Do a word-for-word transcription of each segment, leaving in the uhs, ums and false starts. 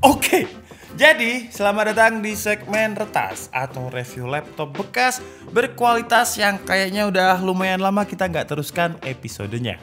Oke, jadi selamat datang di segmen retas atau review laptop bekas berkualitas yang kayaknya udah lumayan lama kita nggak teruskan episodenya.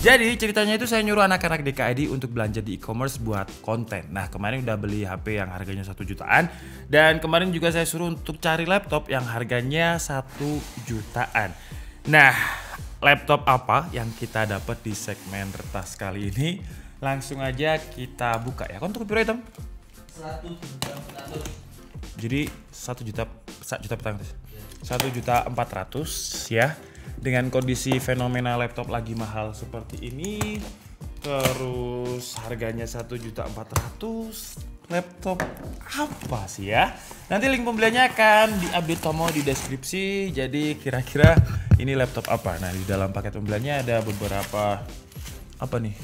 Jadi ceritanya itu saya nyuruh anak-anak D K I D untuk belanja di e-commerce buat konten. Nah kemarin udah beli H P yang harganya satu jutaan. Dan kemarin juga saya suruh untuk cari laptop yang harganya satu jutaan. Nah laptop apa yang kita dapat di segmen retas kali ini? Langsung aja kita buka ya. Kan untuk biru hitam? satu juta empat ratus. Jadi satu juta empat ratus ya. Dengan kondisi fenomena laptop lagi mahal seperti ini, terus harganya satu juta empat ratus ribu, laptop apa sih ya? Nanti link pembeliannya akan diupdate Tomo di deskripsi. Jadi kira-kira ini laptop apa? Nah, di dalam paket pembeliannya ada beberapa apa nih?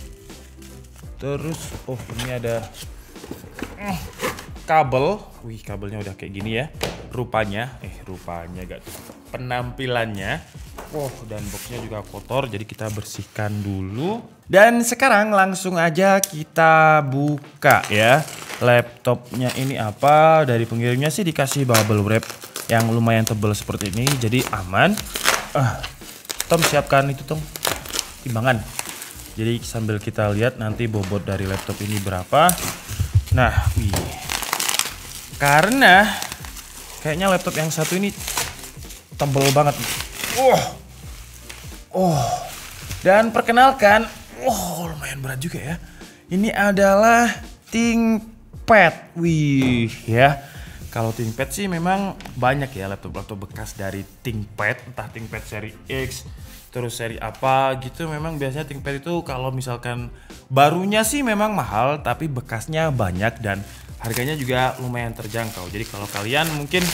Terus oh ini ada eh, kabel. Wih, kabelnya udah kayak gini ya. Rupanya, eh rupanya gak tuh. Penampilannya. Wow, dan boxnya juga kotor, jadi kita bersihkan dulu. Dan sekarang langsung aja kita buka ya. Laptopnya ini apa? Dari pengirimnya sih dikasih bubble wrap yang lumayan tebal seperti ini, jadi aman. Uh, Tom siapkan itu Tom, timbangan. Jadi sambil kita lihat nanti bobot dari laptop ini berapa. Nah, wih. Karena kayaknya laptop yang satu ini tebal banget. Wow. Oh, dan perkenalkan, oh lumayan berat juga ya. Ini adalah ThinkPad, wih ya. Kalau ThinkPad sih memang banyak ya laptop-laptop bekas dari ThinkPad, entah ThinkPad seri X, terus seri apa gitu. Memang biasanya ThinkPad itu kalau misalkan barunya sih memang mahal, tapi bekasnya banyak dan harganya juga lumayan terjangkau. Jadi kalau kalian mungkin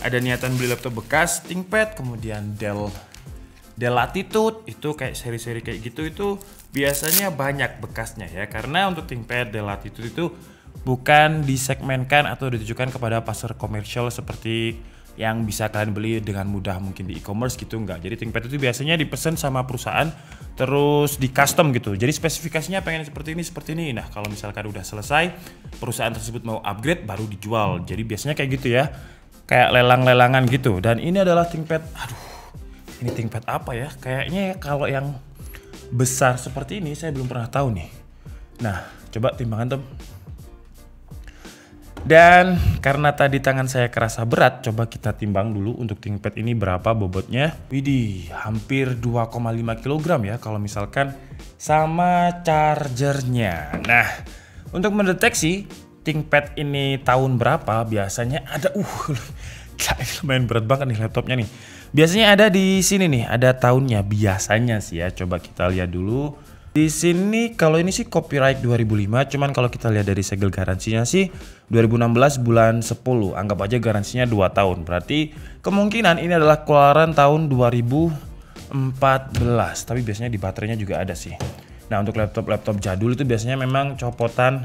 ada niatan beli laptop bekas ThinkPad, kemudian Dell Dell Latitude, itu kayak seri-seri kayak gitu itu biasanya banyak bekasnya ya. Karena untuk ThinkPad Dell Latitude itu bukan disegmenkan atau ditujukan kepada pasar komersial seperti yang bisa kalian beli dengan mudah mungkin di e-commerce gitu, enggak. Jadi ThinkPad itu biasanya dipesan sama perusahaan terus di custom gitu. Jadi spesifikasinya pengen seperti ini, seperti ini. Nah, kalau misalkan udah selesai, perusahaan tersebut mau upgrade baru dijual. Jadi biasanya kayak gitu ya. Kayak lelang-lelangan gitu. Dan ini adalah ThinkPad. Aduh, ini ThinkPad apa ya? Kayaknya ya kalau yang besar seperti ini saya belum pernah tahu nih. Nah, coba timbangan Tom. Dan karena tadi tangan saya kerasa berat, coba kita timbang dulu untuk ThinkPad ini berapa bobotnya. Widih, hampir dua koma lima kilogram ya kalau misalkan sama chargernya. Nah, untuk mendeteksi ThinkPad ini tahun berapa biasanya ada uh lumayan berat banget nih laptopnya nih. Biasanya ada di sini nih, ada tahunnya biasanya sih ya. Coba kita lihat dulu. Di sini kalau ini sih copyright dua ribu lima, cuman kalau kita lihat dari segel garansinya sih dua ribu enam belas bulan sepuluh. Anggap aja garansinya dua tahun. Berarti kemungkinan ini adalah keluaran tahun dua ribu empat belas. Tapi biasanya di baterainya juga ada sih. Nah, untuk laptop-laptop jadul itu biasanya memang copotan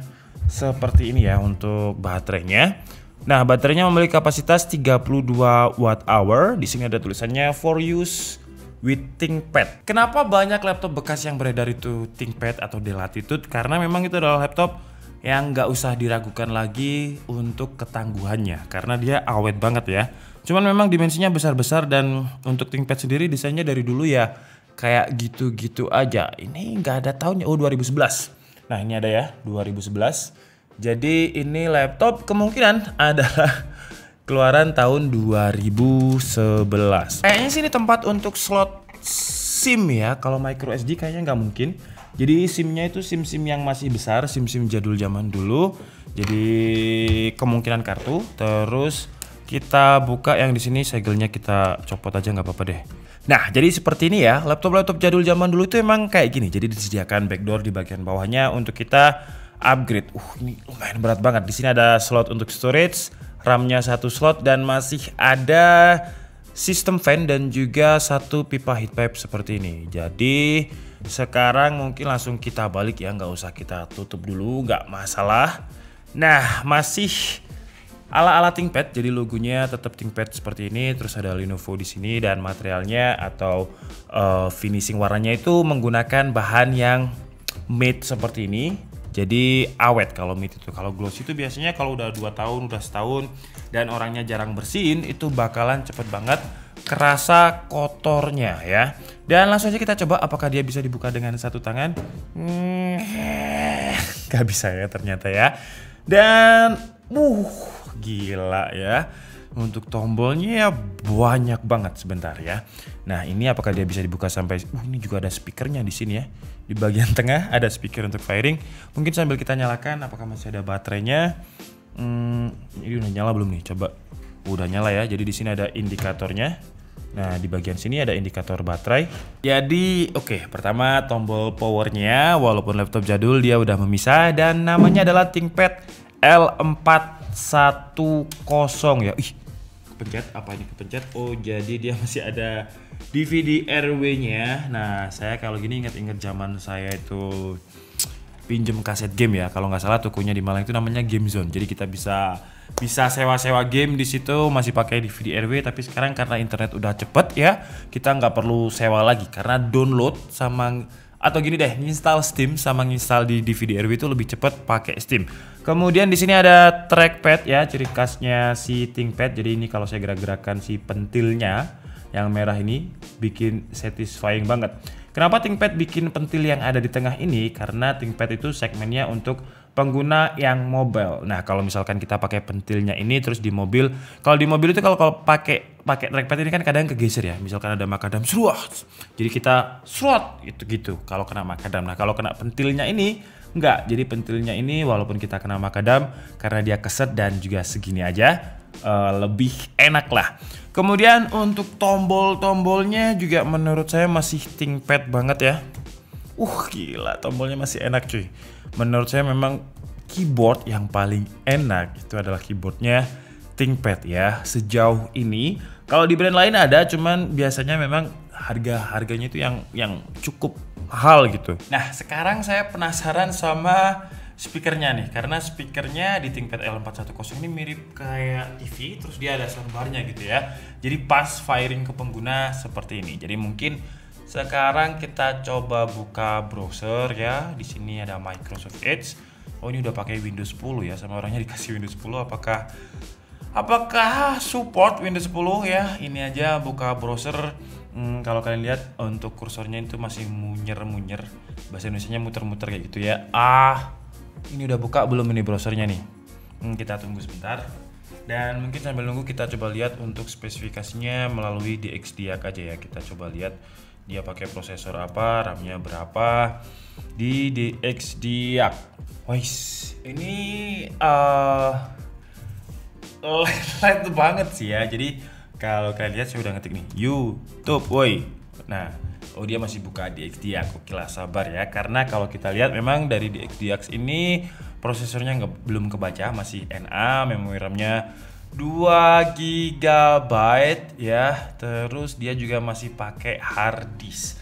seperti ini ya untuk baterainya. Nah, baterainya memiliki kapasitas tiga puluh dua watt hour. Di sini ada tulisannya for use with ThinkPad. Kenapa banyak laptop bekas yang beredar itu ThinkPad atau Dell Latitude? Karena memang itu adalah laptop yang nggak usah diragukan lagi untuk ketangguhannya, karena dia awet banget ya. Cuman memang dimensinya besar-besar dan untuk ThinkPad sendiri desainnya dari dulu ya kayak gitu-gitu aja. Ini nggak ada tahunnya. Oh, dua ribu sebelas. Nah, ini ada ya, dua ribu sebelas. Jadi ini laptop kemungkinan adalah keluaran tahun dua ribu sebelas. Kayaknya sih ini tempat untuk slot SIM ya. Kalau micro S D kayaknya nggak mungkin. Jadi SIM-nya itu SIM-SIM yang masih besar, SIM-SIM jadul zaman dulu. Jadi kemungkinan kartu. Terus kita buka yang di sini, segelnya kita copot aja nggak apa-apa deh. Nah, jadi seperti ini ya, laptop-laptop jadul zaman dulu itu emang kayak gini. Jadi disediakan backdoor di bagian bawahnya untuk kita upgrade. Uh, ini lumayan berat banget. Di sini ada slot untuk storage, RAM-nya satu slot dan masih ada sistem fan dan juga satu pipa heat pipe seperti ini. Jadi sekarang mungkin langsung kita balik ya, nggak usah kita tutup dulu, nggak masalah. Nah, masih ala-ala ThinkPad, jadi logonya tetap ThinkPad seperti ini, terus ada Lenovo di sini dan materialnya atau uh, finishing warnanya itu menggunakan bahan yang matte seperti ini, jadi awet kalau matte itu. Kalau glossy itu biasanya kalau udah dua tahun, udah setahun dan orangnya jarang bersihin, itu bakalan cepet banget kerasa kotornya ya. Dan langsung aja kita coba apakah dia bisa dibuka dengan satu tangan. hmm, Gak bisa ya ternyata ya. Dan uh gila ya, untuk tombolnya banyak banget sebentar ya. Nah, ini apakah dia bisa dibuka sampai uh, ini juga ada speakernya di sini ya. Di bagian tengah ada speaker untuk firing. Mungkin sambil kita nyalakan apakah masih ada baterainya. Hmm, ini udah nyala belum nih? Coba. Udah nyala ya. Jadi di sini ada indikatornya. Nah, di bagian sini ada indikator baterai. Jadi, oke, okay, pertama tombol powernya, walaupun laptop jadul dia udah memisah dan namanya adalah ThinkPad L empat satu nol ya. Ih, kepencet, apa ini kepencet? Oh, jadi dia masih ada D V D R W-nya. Nah, saya kalau gini ingat-ingat zaman saya itu pinjem kaset game ya. Kalau nggak salah tokonya di Malang itu namanya Game Zone. Jadi kita bisa bisa sewa-sewa game di situ, masih pakai D V D R W. Tapi sekarang karena internet udah cepet ya, kita nggak perlu sewa lagi karena download sama atau gini deh, install Steam sama install di D V D R W itu lebih cepat pakai Steam. Kemudian di sini ada trackpad ya, ciri khasnya si ThinkPad. Jadi ini kalau saya gerak-gerakan si pentilnya yang merah ini bikin satisfying banget. Kenapa ThinkPad bikin pentil yang ada di tengah ini? Karena ThinkPad itu segmennya untuk pengguna yang mobile. Nah, kalau misalkan kita pakai pentilnya ini terus di mobil, kalau di mobil itu kalau kalau pakai pakai trackpad ini kan kadang kegeser ya. Misalkan ada makadam, sruat. Jadi kita sruat gitu gitu kalau kena makadam. Nah, kalau kena pentilnya ini enggak. Jadi pentilnya ini walaupun kita kena makadam karena dia keset dan juga segini aja, Uh, lebih enak lah. Kemudian untuk tombol-tombolnya juga menurut saya masih ThinkPad banget ya. Uh gila, tombolnya masih enak cuy. Menurut saya memang keyboard yang paling enak itu adalah keyboardnya ThinkPad ya sejauh ini. Kalau di brand lain ada, cuman biasanya memang harga-harganya itu yang yang cukup mahal gitu. Nah, sekarang saya penasaran sama speakernya nih, karena speakernya di ThinkPad L empat satu nol ini mirip kayak T V, terus dia ada soundbarnya gitu ya. Jadi pas firing ke pengguna seperti ini. Jadi mungkin sekarang kita coba buka browser ya. Di sini ada Microsoft Edge. Oh, ini udah pakai Windows sepuluh ya, sama orangnya dikasih Windows sepuluh. Apakah apakah support Windows sepuluh ya? Ini aja buka browser. Hmm, kalau kalian lihat untuk kursornya itu masih munyer-munyer. Bahasa Indonesianya muter-muter kayak gitu ya. Ah, ini udah buka belum ini browsernya nih? Hmm, kita tunggu sebentar. Dan mungkin sambil nunggu kita coba lihat untuk spesifikasinya melalui D X Diag aja ya. Kita coba lihat dia pakai prosesor apa, RAM-nya berapa di D X Diag. Wais, ini uh, light banget sih ya. Jadi kalau kalian lihat saya udah ngetik nih YouTube, woi. Nah, oh dia masih buka D X Diag. Oke lah, sabar ya. Karena kalau kita lihat memang dari D X Diag ini prosesornya nggak belum kebaca, masih N A, memori RAM-nya dua giga byte ya. Terus dia juga masih pakai hard disk.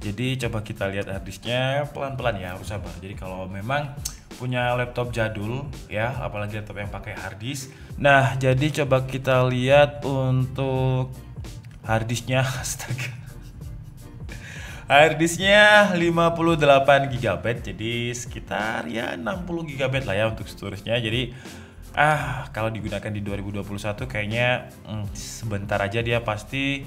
Jadi coba kita lihat hard disknya pelan-pelan ya, harus sabar. Jadi kalau memang punya laptop jadul ya, apalagi laptop yang pakai hard disk. Nah, jadi coba kita lihat untuk hard disknya. Astaga. Harddisknya lima puluh delapan giga byte, jadi sekitar ya enam puluh giga byte lah ya untuk storage-nya. Jadi ah kalau digunakan di dua ribu dua puluh satu kayaknya hmm, sebentar aja dia pasti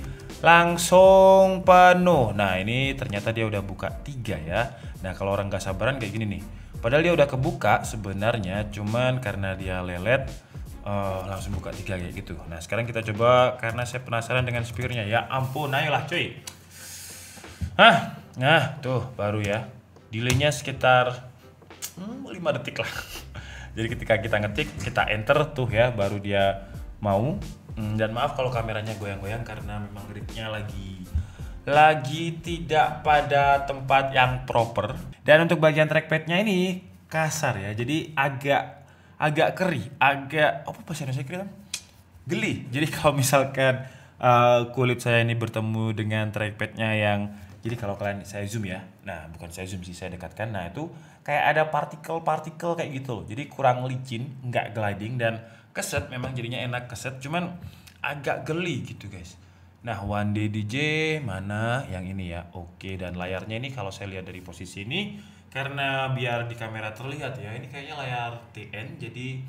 langsung penuh. Nah, ini ternyata dia udah buka tiga ya. Nah, kalau orang gak sabaran kayak gini nih. Padahal dia udah kebuka sebenarnya, cuman karena dia lelet uh, langsung buka tiga kayak gitu. Nah, sekarang kita coba karena saya penasaran dengan speakernya. Ya ampun, ayolah cuy. Hah, nah tuh baru ya. Delaynya sekitar hmm, lima detik lah. Jadi ketika kita ngetik, kita enter tuh ya, baru dia mau. Hmm, dan maaf kalau kameranya goyang-goyang karena memang gridnya lagi lagi tidak pada tempat yang proper. Dan untuk bagian trackpadnya ini kasar ya. Jadi agak agak keri, agak apa bahasa Indonesia kira? Geli. Jadi kalau misalkan uh, kulit saya ini bertemu dengan trackpadnya yang, jadi kalau kalian saya zoom ya, nah bukan saya zoom sih, saya dekatkan, nah itu kayak ada partikel-partikel kayak gitu loh. Jadi kurang licin, nggak gliding dan keset, memang jadinya enak keset, cuman agak geli gitu guys. Nah, One Day D J mana yang ini ya, oke. Dan layarnya ini kalau saya lihat dari posisi ini Karena biar di kamera terlihat ya, ini kayaknya layar T N, jadi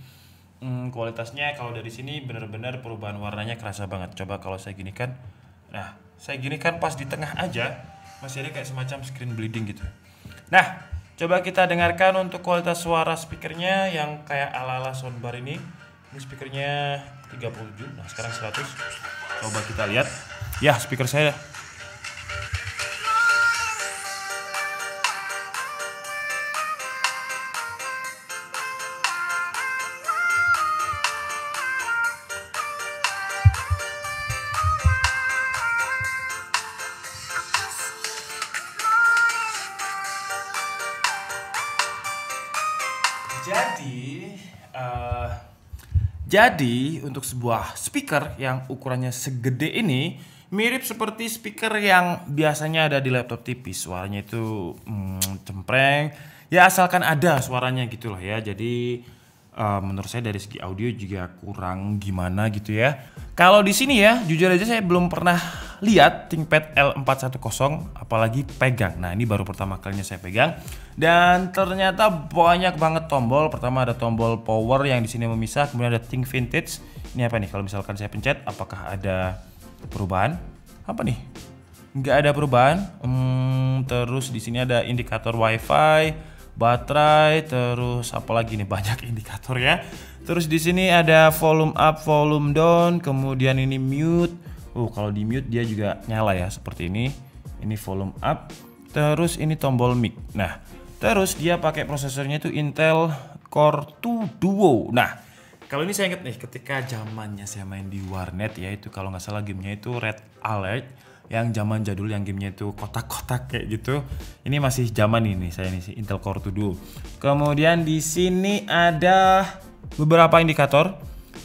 hmm, kualitasnya kalau dari sini benar-benar perubahan warnanya kerasa banget. Coba kalau saya gini kan, nah saya gini kan pas di tengah aja masih ada kayak semacam screen bleeding gitu. Nah, coba kita dengarkan untuk kualitas suara speakernya yang kayak ala-ala soundbar ini. Ini speakernya tiga puluh tujuh, nah sekarang seratus. Coba kita lihat, ya speaker saya. Jadi, uh, jadi untuk sebuah speaker yang ukurannya segede ini mirip seperti speaker yang biasanya ada di laptop tipis. Suaranya itu hmm, cempreng, ya asalkan ada suaranya gitu loh ya. Jadi uh, menurut saya dari segi audio juga kurang gimana gitu ya. Kalau di sini ya, jujur aja saya belum pernah lihat ThinkPad L empat satu nol apalagi pegang. Nah, ini baru pertama kalinya saya pegang dan ternyata banyak banget tombol. Pertama ada tombol power yang di sini memisah, kemudian ada Think Vintage. Ini apa nih? Kalau misalkan saya pencet apakah ada perubahan? Apa nih? Nggak ada perubahan. Hmm, terus di sini ada indikator Wi-Fi, baterai, terus apalagi nih, banyak indikator ya. Terus di sini ada volume up, volume down, kemudian ini mute. Uh, kalau di mute dia juga nyala ya seperti ini. Ini volume up, terus ini tombol mic. Nah, terus dia pakai prosesornya itu Intel Core dua Duo. Nah, kalau ini saya ingat nih ketika zamannya saya main di warnet ya, itu kalau nggak salah gamenya itu Red Alert yang zaman jadul yang gamenya itu kotak-kotak kayak gitu. Ini masih zaman ini saya nih Intel Core dua Duo. Kemudian di sini ada beberapa indikator.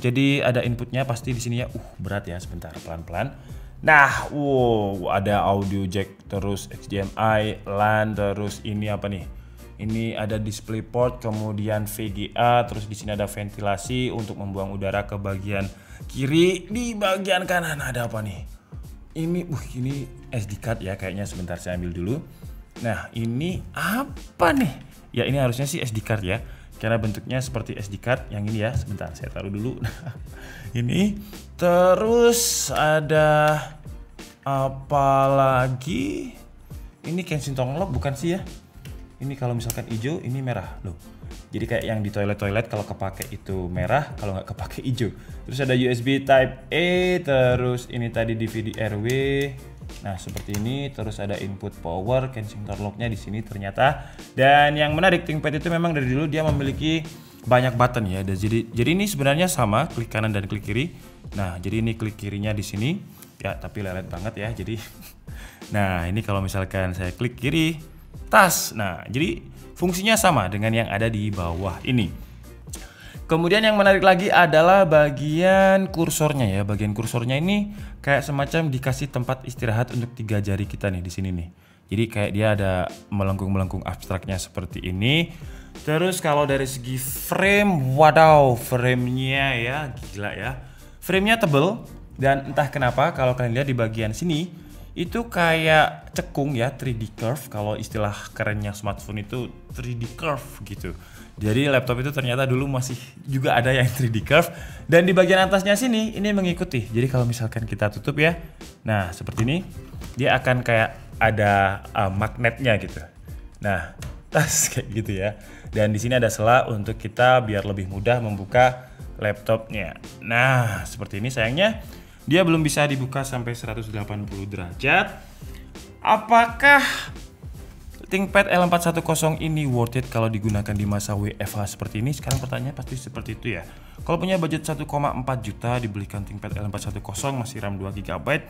Jadi ada inputnya pasti di sini ya. Uh, berat ya, sebentar pelan-pelan. Nah, wow, ada audio jack, terus H D M I, LAN, terus ini apa nih? Ini ada display port, kemudian V G A, terus di sini ada ventilasi untuk membuang udara ke bagian kiri. Di bagian kanan ada apa nih? Ini uh ini S D card ya kayaknya, sebentar saya ambil dulu. Nah, ini apa nih? Ya ini harusnya sih S D card ya. Karena bentuknya seperti S D card yang ini ya, sebentar saya taruh dulu. Nah, ini terus ada apa lagi? Ini Kensington Lock bukan sih ya? Ini kalau misalkan hijau, ini merah loh. Jadi kayak yang di toilet-toilet kalau kepake itu merah, kalau nggak kepake hijau. Terus ada U S B Type A, terus ini tadi D V D R W. Nah, seperti ini, terus ada input power, Kensington Lock-nya di sini ternyata. Dan yang menarik ThinkPad itu memang dari dulu dia memiliki banyak button ya. Jadi jadi ini sebenarnya sama, klik kanan dan klik kiri. Nah, jadi ini klik kirinya di sini. Ya, tapi lelet banget ya. Jadi nah, ini kalau misalkan saya klik kiri, tas. Nah, jadi fungsinya sama dengan yang ada di bawah ini. Kemudian yang menarik lagi adalah bagian kursornya ya. Bagian kursornya ini kayak semacam dikasih tempat istirahat untuk tiga jari kita nih di sini nih. Jadi kayak dia ada melengkung-melengkung abstraknya seperti ini. Terus kalau dari segi frame, wadaw, framenya ya gila ya. Framenya tebel dan entah kenapa kalau kalian lihat di bagian sini itu kayak cekung ya, tiga D curve. Kalau istilah kerennya smartphone itu tiga D curve gitu. Jadi laptop itu ternyata dulu masih juga ada yang tiga D curve. Dan di bagian atasnya sini ini mengikuti. Jadi kalau misalkan kita tutup ya, nah seperti ini, dia akan kayak ada uh, magnetnya gitu. Nah, tas kayak gitu ya. Dan di sini ada sela untuk kita biar lebih mudah membuka laptopnya. Nah, seperti ini sayangnya dia belum bisa dibuka sampai seratus delapan puluh derajat. Apakah ThinkPad L empat satu nol ini worth it kalau digunakan di masa W F H seperti ini? Sekarang pertanyaannya pasti seperti itu ya. Kalau punya budget satu koma empat juta dibelikan ThinkPad L empat satu nol masih RAM dua giga byte,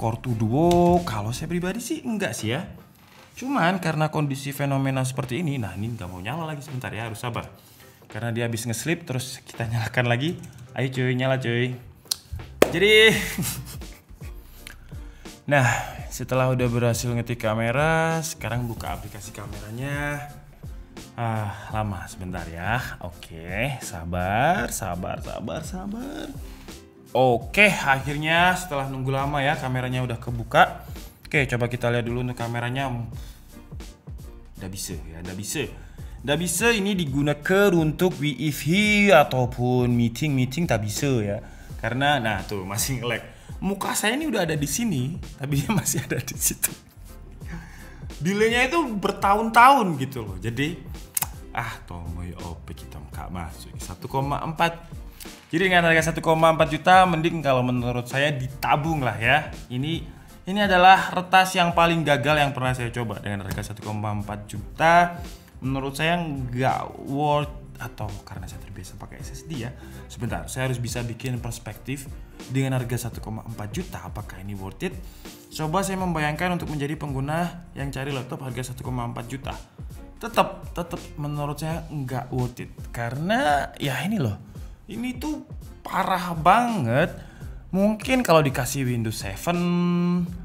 Core dua Duo, kalau saya pribadi sih enggak sih ya. Cuman karena kondisi fenomena seperti ini, nah ini nggak mau nyala lagi, sebentar ya harus sabar. Karena dia habis nge-sleep terus kita nyalakan lagi. Ayo cuy, nyala cuy. Jadi nah, setelah udah berhasil ngetik kamera, sekarang buka aplikasi kameranya. Ah, lama sebentar ya. Oke, sabar, sabar, sabar, sabar. Oke, akhirnya setelah nunggu lama ya, kameranya udah kebuka. Oke, coba kita lihat dulu untuk kameranya. dah bisa ya, dah bisa. Dah bisa ini digunakan untuk W F H ataupun meeting-meeting tak bisa ya. Karena nah tuh masih nge-lag. Muka saya ini udah ada di sini, tapi dia masih ada di situ. Delay-nya itu bertahun-tahun gitu loh. Jadi ah tomoy O P kita enggak masuk satu koma empat. Jadi dengan harga satu koma empat juta mending kalau menurut saya ditabung lah ya. Ini ini adalah retas yang paling gagal yang pernah saya coba dengan harga satu koma empat juta. Menurut saya nggak worth, atau karena saya terbiasa pakai S S D ya. Sebentar, saya harus bisa bikin perspektif dengan harga satu koma empat juta. Apakah ini worth it? Coba saya membayangkan untuk menjadi pengguna yang cari laptop harga satu koma empat juta. Tetap, tetap menurut saya nggak worth it. Karena ya ini loh, ini tuh parah banget. Mungkin kalau dikasih Windows seven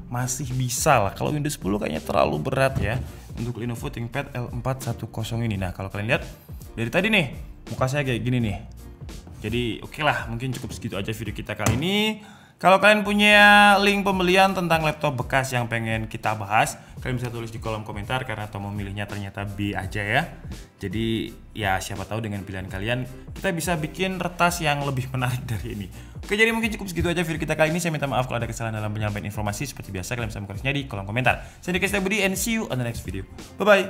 masih bisa lah. Kalau Windows sepuluh kayaknya terlalu berat ya untuk Lenovo ThinkPad L empat satu nol ini. Nah, kalau kalian lihat dari tadi nih, muka saya kayak gini nih. Jadi oke okay lah, mungkin cukup segitu aja video kita kali ini. Kalau kalian punya link pembelian tentang laptop bekas yang pengen kita bahas, kalian bisa tulis di kolom komentar, karena atau memilihnya ternyata B aja ya. Jadi ya siapa tahu dengan pilihan kalian kita bisa bikin retas yang lebih menarik dari ini. Oke, jadi mungkin cukup segitu aja video kita kali ini. Saya minta maaf kalau ada kesalahan dalam penyampaian informasi. Seperti biasa kalian bisa mengkoreksinya di kolom komentar. Saya Dika Stabudi and see you on the next video. Bye bye.